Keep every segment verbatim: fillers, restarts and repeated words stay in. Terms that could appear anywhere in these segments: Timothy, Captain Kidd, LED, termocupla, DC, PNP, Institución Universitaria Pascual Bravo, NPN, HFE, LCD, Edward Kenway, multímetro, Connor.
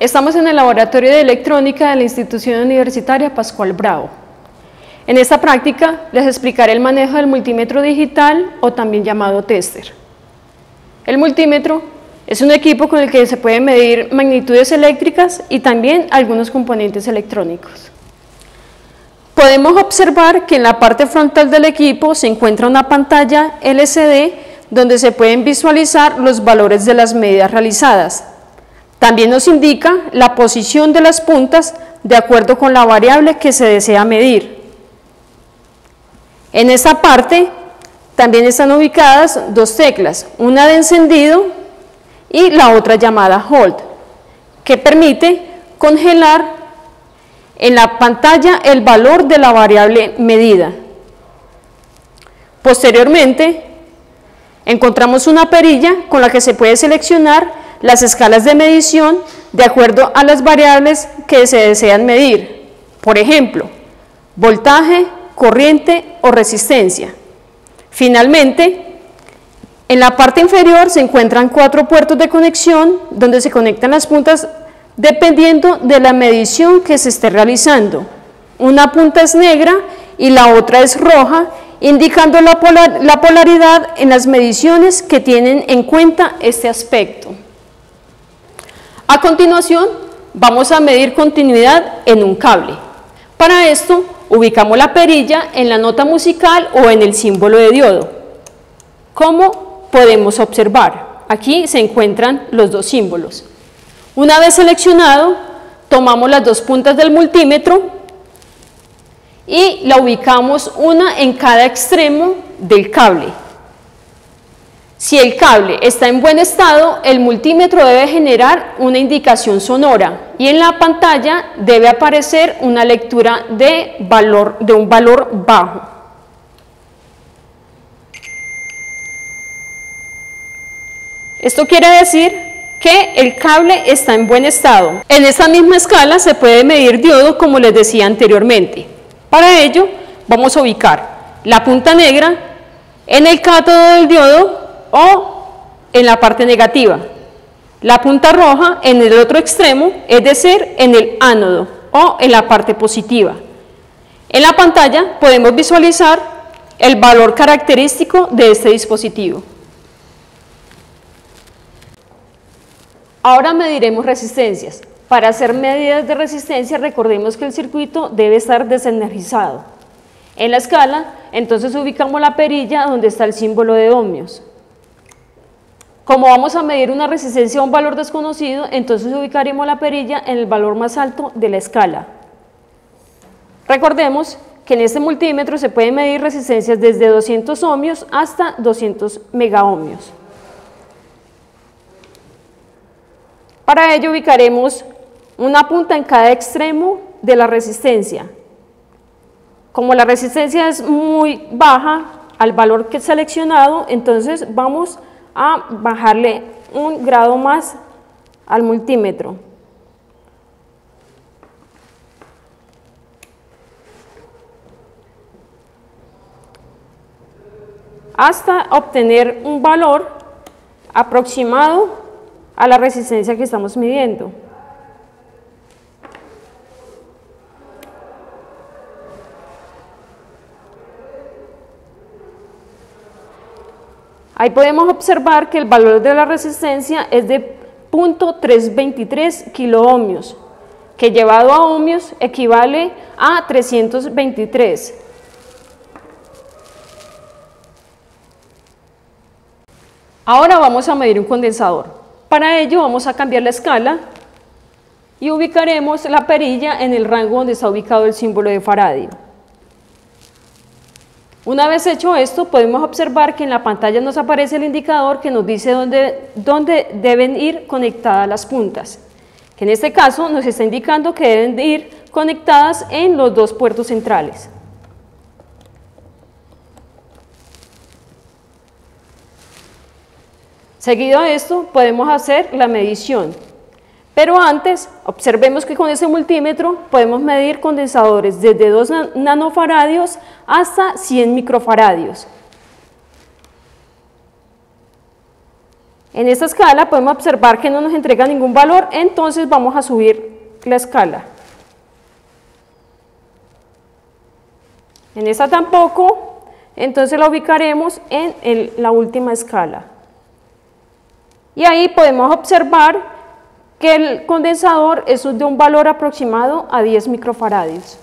Estamos en el Laboratorio de Electrónica de la Institución Universitaria Pascual Bravo. En esta práctica les explicaré el manejo del multímetro digital o también llamado tester. El multímetro es un equipo con el que se pueden medir magnitudes eléctricas y también algunos componentes electrónicos. Podemos observar que en la parte frontal del equipo se encuentra una pantalla L C D donde se pueden visualizar los valores de las medidas realizadas. También nos indica la posición de las puntas de acuerdo con la variable que se desea medir. En esta parte también están ubicadas dos teclas, una de encendido y la otra llamada hold, que permite congelar en la pantalla el valor de la variable medida. Posteriormente, encontramos una perilla con la que se puede seleccionar las escalas de medición de acuerdo a las variables que se desean medir, por ejemplo, voltaje, corriente o resistencia. Finalmente, en la parte inferior se encuentran cuatro puertos de conexión donde se conectan las puntas dependiendo de la medición que se esté realizando. Una punta es negra y la otra es roja, indicando la polar- la polaridad en las mediciones que tienen en cuenta este aspecto. A continuación, vamos a medir continuidad en un cable. Para esto, ubicamos la perilla en la nota musical o en el símbolo de diodo. Como podemos observar, aquí se encuentran los dos símbolos. Una vez seleccionado, tomamos las dos puntas del multímetro y la ubicamos una en cada extremo del cable. Si el cable está en buen estado, el multímetro debe generar una indicación sonora y en la pantalla debe aparecer una lectura de, valor, de un valor bajo. Esto quiere decir que el cable está en buen estado. En esta misma escala se puede medir diodo como les decía anteriormente. Para ello vamos a ubicar la punta negra en el cátodo del diodo o en la parte negativa, la punta roja en el otro extremo, es decir, en el ánodo o en la parte positiva. En la pantalla podemos visualizar el valor característico de este dispositivo. Ahora mediremos resistencias. Para hacer medidas de resistencia, recordemos que el circuito debe estar desenergizado. En la escala, entonces ubicamos la perilla donde está el símbolo de ohmios. Como vamos a medir una resistencia a un valor desconocido, entonces ubicaremos la perilla en el valor más alto de la escala. Recordemos que en este multímetro se pueden medir resistencias desde doscientos ohmios hasta doscientos megaohmios. Para ello ubicaremos una punta en cada extremo de la resistencia. Como la resistencia es muy baja al valor que he seleccionado, entonces vamos a a bajarle un grado más al multímetro. Hasta obtener un valor aproximado a la resistencia que estamos midiendo. Ahí podemos observar que el valor de la resistencia es de cero punto trescientos veintitrés kiloohmios, que llevado a ohmios equivale a trescientos veintitrés. Ahora vamos a medir un condensador. Para ello vamos a cambiar la escala y ubicaremos la perilla en el rango donde está ubicado el símbolo de Faraday. Una vez hecho esto, podemos observar que en la pantalla nos aparece el indicador que nos dice dónde, dónde deben ir conectadas las puntas, que en este caso nos está indicando que deben ir conectadas en los dos puertos centrales. Seguido a esto, podemos hacer la medición, pero antes observemos que con ese multímetro podemos medir condensadores desde dos nanofaradios hasta cien microfaradios. En esta escala podemos observar que no nos entrega ningún valor, entonces vamos a subir la escala. En esta tampoco, entonces la ubicaremos en el, la última escala. Y ahí podemos observar que el condensador es de un valor aproximado a diez microfaradios.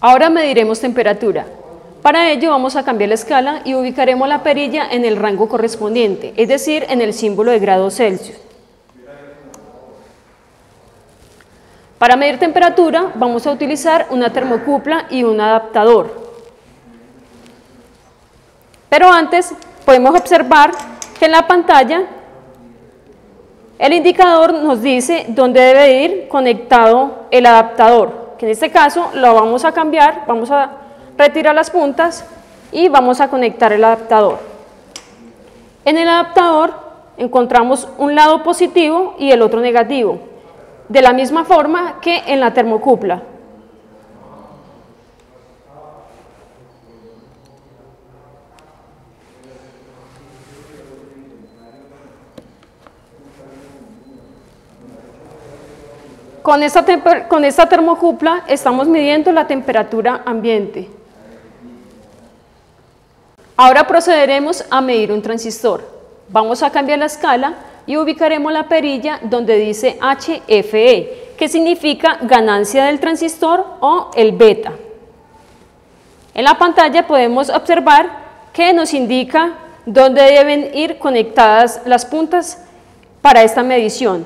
Ahora mediremos temperatura. Para ello vamos a cambiar la escala y ubicaremos la perilla en el rango correspondiente, es decir, en el símbolo de grados Celsius. Para medir temperatura vamos a utilizar una termocupla y un adaptador. Pero antes podemos observar que en la pantalla el indicador nos dice dónde debe ir conectado el adaptador, que en este caso lo vamos a cambiar, vamos a retirar las puntas y vamos a conectar el adaptador. En el adaptador encontramos un lado positivo y el otro negativo, de la misma forma que en la termocupla. Con esta, con esta termocupla estamos midiendo la temperatura ambiente. Ahora procederemos a medir un transistor. Vamos a cambiar la escala y ubicaremos la perilla donde dice H F E, que significa ganancia del transistor o el beta. En la pantalla podemos observar que nos indica dónde deben ir conectadas las puntas para esta medición.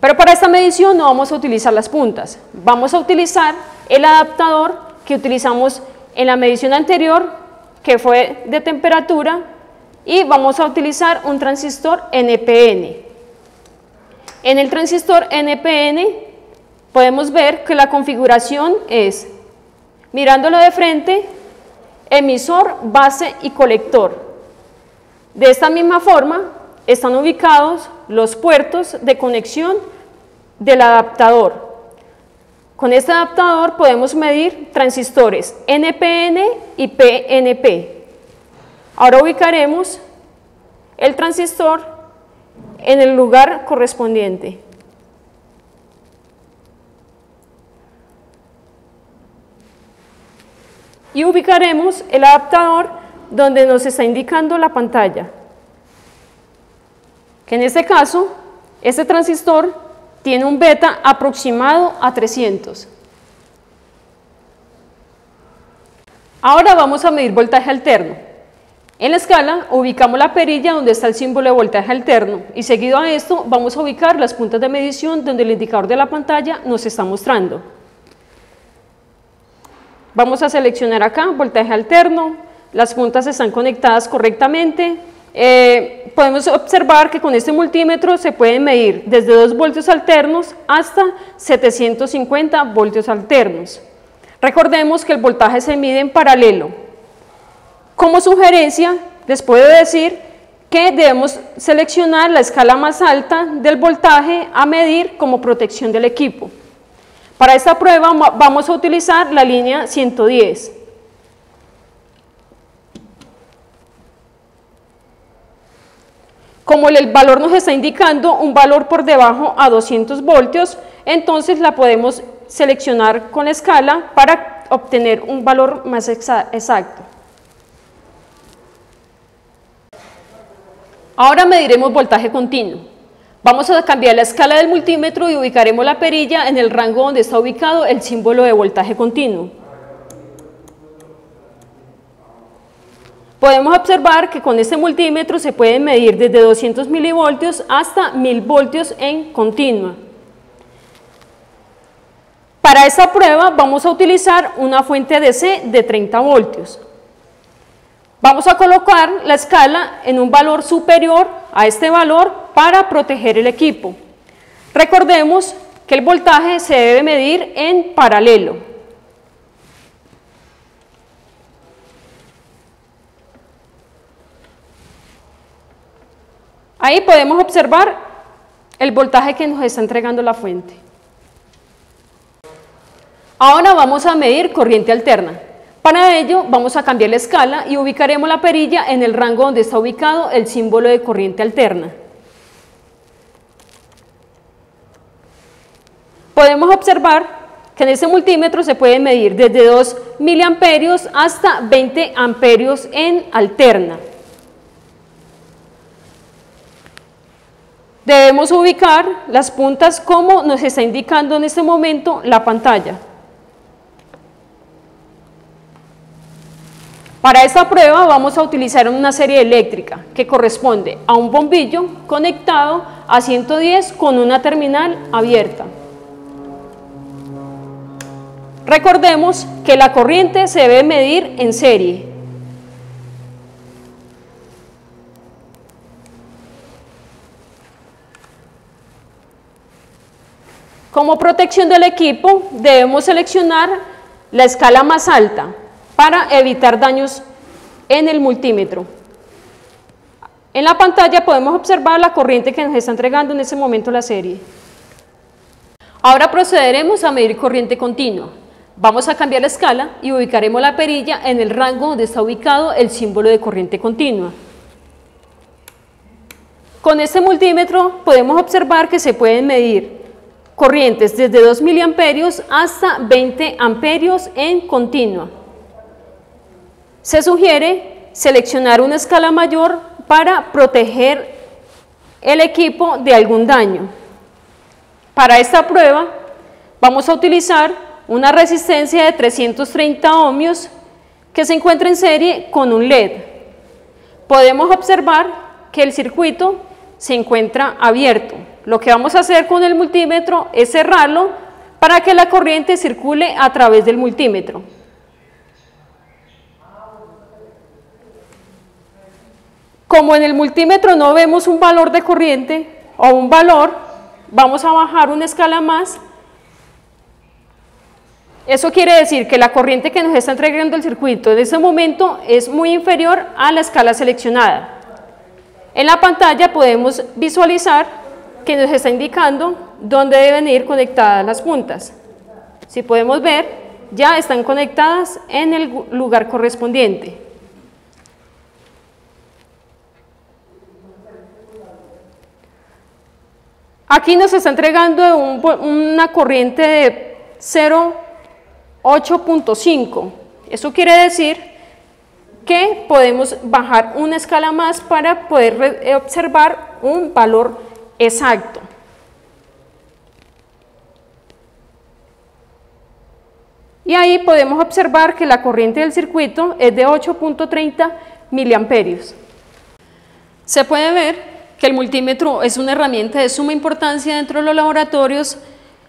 Pero para esta medición no vamos a utilizar las puntas, vamos a utilizar el adaptador que utilizamos en la medición anterior, que fue de temperatura, y vamos a utilizar un transistor N P N. En el transistor N P N podemos ver que la configuración es, mirándolo de frente, emisor, base y colector. De esta misma forma están ubicados los puertos de conexión del adaptador. Con este adaptador podemos medir transistores N P N y P N P. Ahora ubicaremos el transistor en el lugar correspondiente. Y ubicaremos el adaptador donde nos está indicando la pantalla. Que en este caso, este transistor tiene un beta aproximado a trescientos. Ahora vamos a medir voltaje alterno. En la escala ubicamos la perilla donde está el símbolo de voltaje alterno y seguido a esto vamos a ubicar las puntas de medición donde el indicador de la pantalla nos está mostrando. Vamos a seleccionar acá voltaje alterno, las puntas están conectadas correctamente. Eh, podemos observar que con este multímetro se pueden medir desde dos voltios alternos hasta setecientos cincuenta voltios alternos. Recordemos que el voltaje se mide en paralelo. Como sugerencia, les puedo decir que debemos seleccionar la escala más alta del voltaje a medir como protección del equipo. Para esta prueba vamos a utilizar la línea ciento diez. Como el valor nos está indicando un valor por debajo a doscientos voltios, entonces la podemos seleccionar con la escala para obtener un valor más exacto. Ahora mediremos voltaje continuo. Vamos a cambiar la escala del multímetro y ubicaremos la perilla en el rango donde está ubicado el símbolo de voltaje continuo. Podemos observar que con este multímetro se pueden medir desde doscientos milivoltios hasta mil voltios en continua. Para esta prueba vamos a utilizar una fuente D C de treinta voltios. Vamos a colocar la escala en un valor superior a este valor para proteger el equipo. Recordemos que el voltaje se debe medir en paralelo. Ahí podemos observar el voltaje que nos está entregando la fuente. Ahora vamos a medir corriente alterna. Para ello vamos a cambiar la escala y ubicaremos la perilla en el rango donde está ubicado el símbolo de corriente alterna. Podemos observar que en este multímetro se puede medir desde dos miliamperios hasta veinte amperios en alterna. Debemos ubicar las puntas como nos está indicando en este momento la pantalla. Para esta prueba vamos a utilizar una serie eléctrica que corresponde a un bombillo conectado a ciento diez con una terminal abierta. Recordemos que la corriente se debe medir en serie. Como protección del equipo debemos seleccionar la escala más alta para evitar daños en el multímetro. En la pantalla podemos observar la corriente que nos está entregando en este momento la serie. Ahora procederemos a medir corriente continua. Vamos a cambiar la escala y ubicaremos la perilla en el rango donde está ubicado el símbolo de corriente continua. Con este multímetro podemos observar que se pueden medir corrientes desde dos miliamperios hasta veinte amperios en continua. Se sugiere seleccionar una escala mayor para proteger el equipo de algún daño. Para esta prueba vamos a utilizar una resistencia de trescientos treinta ohmios que se encuentra en serie con un L E D. Podemos observar que el circuito se encuentra abierto. Lo que vamos a hacer con el multímetro es cerrarlo para que la corriente circule a través del multímetro. Como en el multímetro no vemos un valor de corriente o un valor, vamos a bajar una escala más. Eso quiere decir que la corriente que nos está entregando el circuito en este momento es muy inferior a la escala seleccionada. En la pantalla podemos visualizar que nos está indicando dónde deben ir conectadas las puntas. Si podemos ver, ya están conectadas en el lugar correspondiente. Aquí nos está entregando un, una corriente de cero punto ocho punto cinco. Eso quiere decir que podemos bajar una escala más para poder observar un valor exacto. Y ahí podemos observar que la corriente del circuito es de ocho punto treinta miliamperios. Se puede ver que el multímetro es una herramienta de suma importancia dentro de los laboratorios,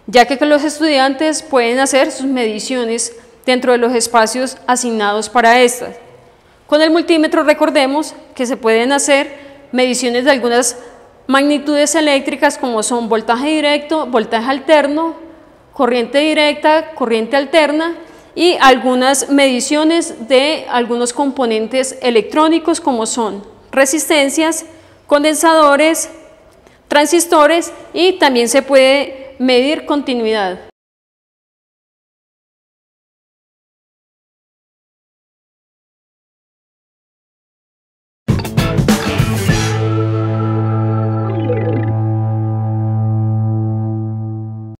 ya que los estudiantes pueden hacer sus mediciones dentro de los espacios asignados para estas. Con el multímetro recordemos que se pueden hacer mediciones de algunas magnitudes eléctricas como son voltaje directo, voltaje alterno, corriente directa, corriente alterna y algunas mediciones de algunos componentes electrónicos como son resistencias, condensadores, transistores y también se puede medir continuidad.